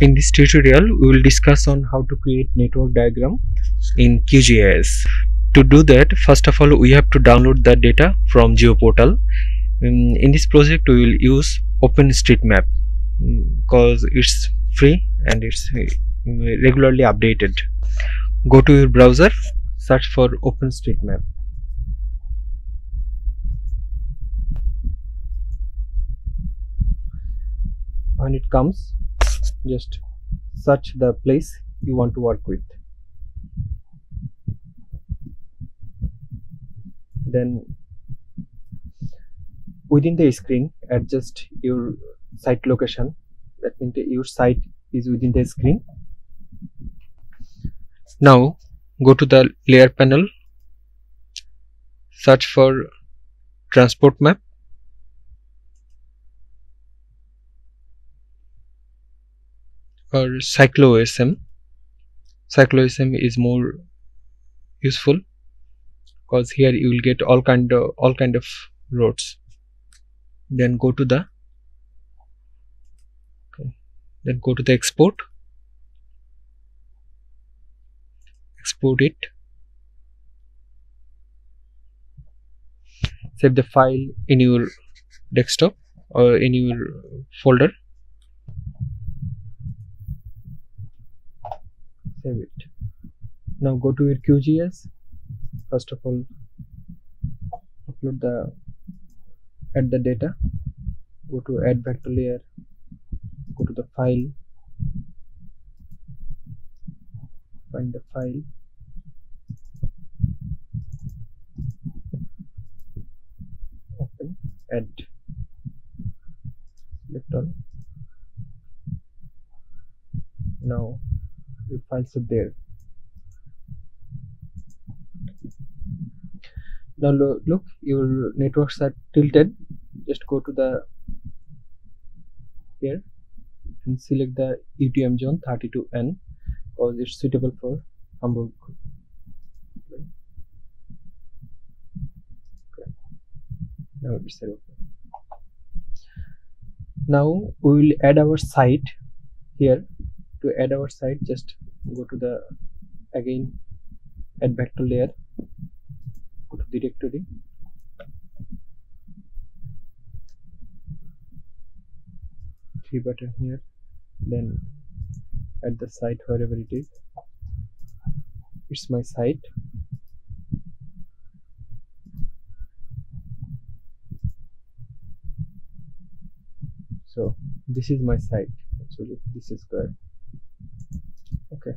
In this tutorial, we will discuss on how to create network diagram in QGIS. To do that, first of all, we have to download the data from Geoportal. In this project, we will use OpenStreetMap because it's free and it's regularly updated. Go to your browser, search for OpenStreetMap. When it comes, just search the place you want to work with. Then within the screen, adjust your site location. That means your site is within the screen. Now go to the layer panel, search for transport map. Or CycloSM. CycloSM is more useful because here you will get all kind of roads. Then go to the export. Export it. Save the file in your desktop or in your folder. Save it. Now go to your QGIS. First of all, upload the data. Go to add vector layer. Go to the file. Find the file. Open. Add. Select all. Now your files are there. Now look, your networks are tilted. Just go to the here and select the UTM zone 32N because it's suitable for Hamburg. Okay. Now it's okay. Now we will add our site here. To add our site, just go to the add vector layer, go to directory, three button here, then add the site wherever it is. It's my site. So this is my site. Actually, this is correct. Okay,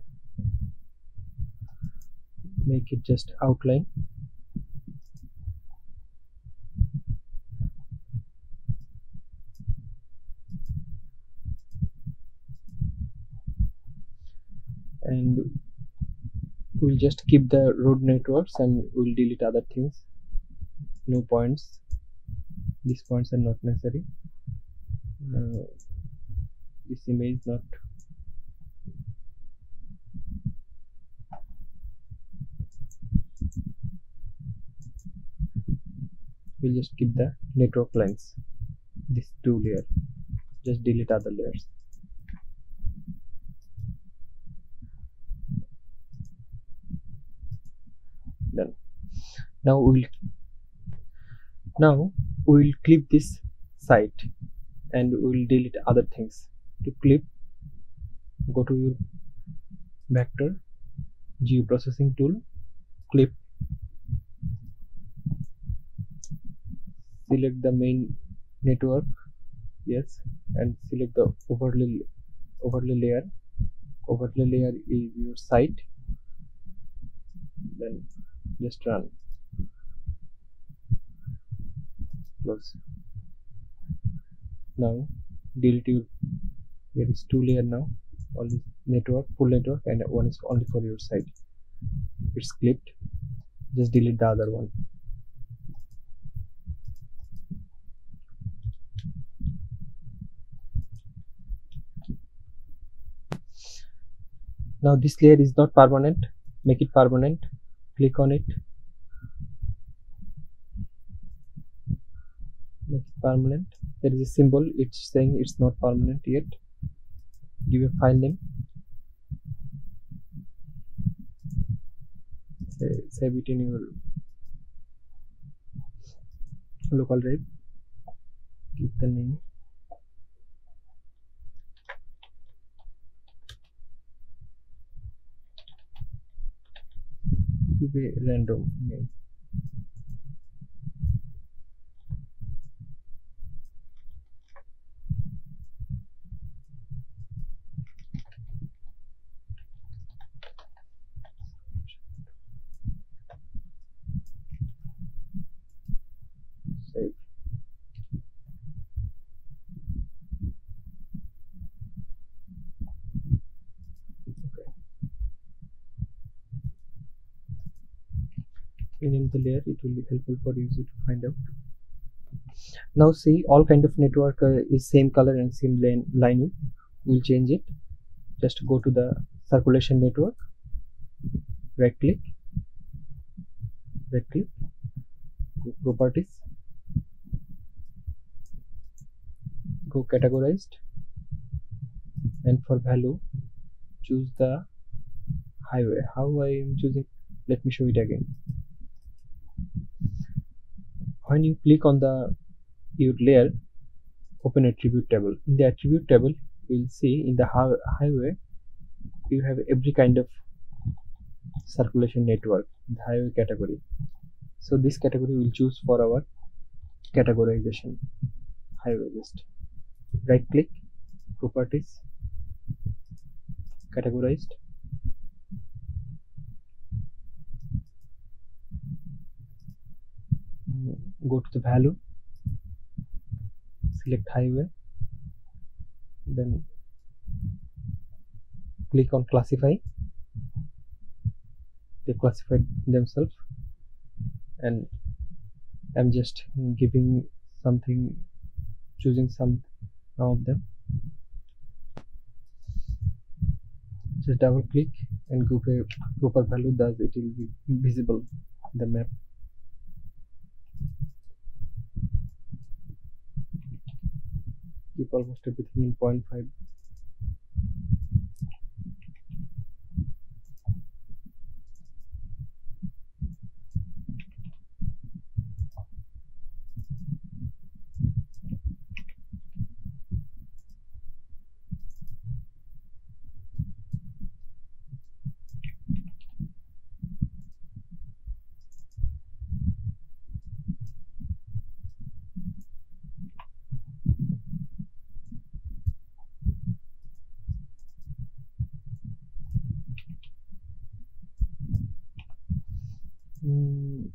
make it just outline. And we'll just keep the road networks and we'll delete other things. No points. These points are not necessary. This image not. We'll just keep the network lines, this two layer, just delete other layers. Done. Now we'll clip this site and we'll delete other things. To clip, go to your vector geoprocessing tool, clip. Select the main network, yes, and select the overlay layer. Overlay layer is your site. Then just run. Close. Now delete your. There is two layer now. Only network, full network, and one is only for your site. It's clipped. Just delete the other one. Now this layer is not permanent. Make it permanent. Click on it. Make it permanent. There is a symbol. It's saying it's not permanent yet. give a file name, save it in your local drive, give the name a random name. Save. Rename the layer, it will be helpful for user to find out. Now see, all kind of network is same color and same line width. We'll change it. Just go to the circulation network, right click, go properties, go categorized, and for value choose the highway. How I am choosing, let me show it again. When you click on your layer, open attribute table. In the attribute table, you will see in the highway you have every kind of circulation network, the highway category. So this category we will choose for our categorization, highway list. Right click, properties, categorized, go to the value, select highway, then click on classify. They classified themselves, and I'm just giving something, choosing some of them. Just double click and give a proper value, thus it will be visible in the map. Keep almost everything in 0.5.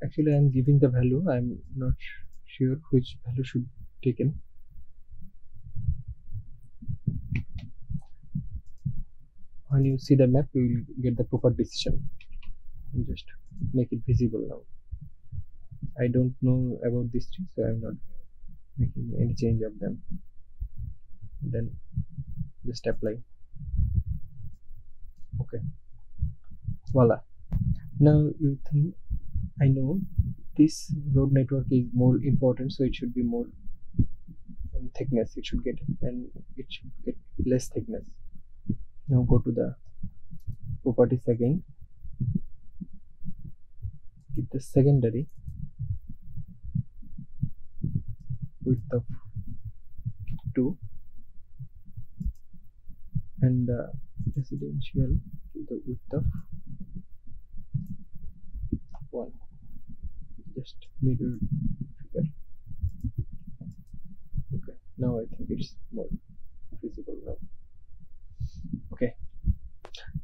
Actually, I am giving the value. I am not sure which value should be taken. When you see the map, you will get the proper decision. I'll just make it visible now. I don't know about this tree, so I am not making any change of them. Then just apply. Okay. Voila. Now you think, I know this road network is more important, so it should be more thickness it should get, and it should get less thickness. Now go to the properties again, keep the secondary width of 2 and the residential with the width of 1. Just middle figure. Okay, now I think it's more visible now. Okay,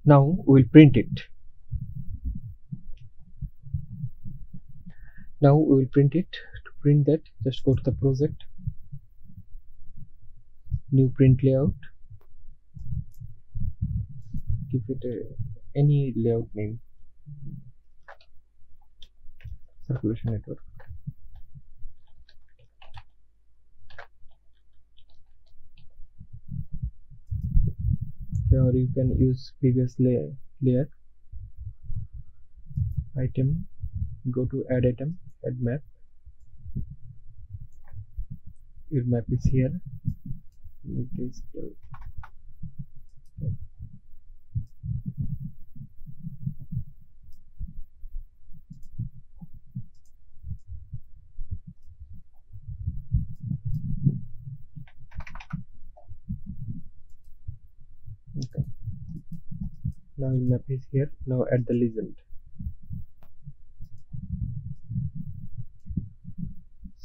now we'll print it. Now we will print it. To print that, just go to the project, new print layout, give it any layout name. Circulation network. Or you can use previous layer. Item. Go to add item. Add map. Your map is here. Make this Now map is here. Now add the legend.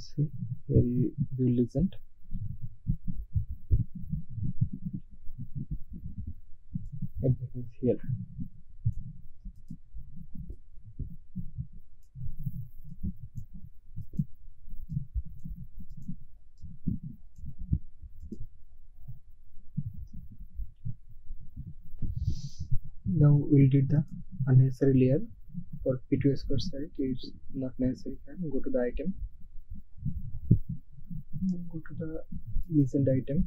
See here you do legend. Everything is here. Now we'll do the unnecessary layer for P2Score site. It's not necessary here. Go to the item. Go to the recent item.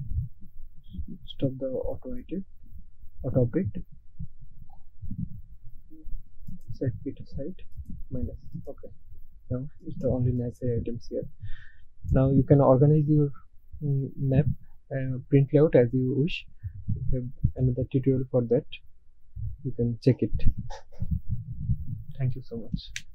Stop the auto update. Set P2 site minus. Okay. Now it's the only necessary items here. Now you can organize your map print layout as you wish. We have another tutorial for that. You can check it. Thank you so much.